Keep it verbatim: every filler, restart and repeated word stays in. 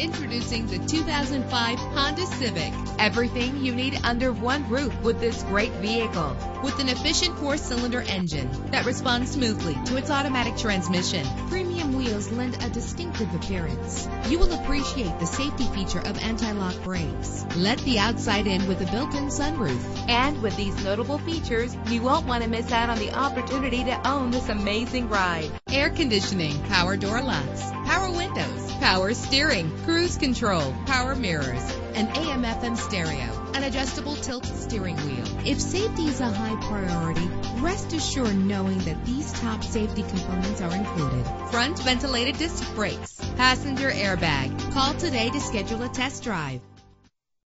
Introducing the two thousand five Honda Civic. Everything you need under one roof with this great vehicle. With an efficient four-cylinder engine that responds smoothly to its automatic transmission, premium wheels lend a distinctive appearance. You will appreciate the safety feature of anti-lock brakes. Let the outside in with a built-in sunroof. And with these notable features, you won't want to miss out on the opportunity to own this amazing ride. Air conditioning, power door locks, power windows, power steering, cruise control, power mirrors, an A M F M stereo, an adjustable tilt steering wheel. If safety is a high priority, rest assured knowing that these top safety components are included. Front ventilated disc brakes, passenger airbag. Call today to schedule a test drive.